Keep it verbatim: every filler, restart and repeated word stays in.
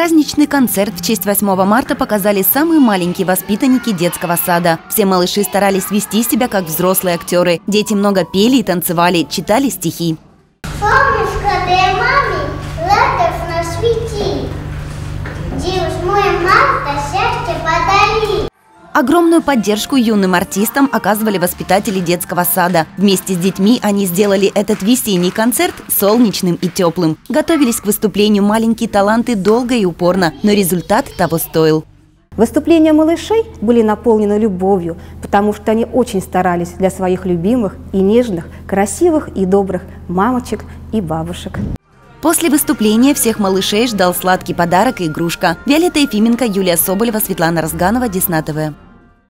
Праздничный концерт в честь восьмого марта показали самые маленькие воспитанники детского сада. Все малыши старались вести себя как взрослые актеры. Дети много пели и танцевали, читали стихи. Помнишь, когда я маме радостно свети, девятое марта счастье подари. Огромную поддержку юным артистам оказывали воспитатели детского сада. Вместе с детьми они сделали этот весенний концерт солнечным и теплым. Готовились к выступлению маленькие таланты долго и упорно, но результат того стоил. Выступления малышей были наполнены любовью, потому что они очень старались для своих любимых и нежных, красивых и добрых мамочек и бабушек. После выступления всех малышей ждал сладкий подарок и игрушка. Виолетта Ефименко, Юлия Соболева, Светлана Разганова, Десна ТВ.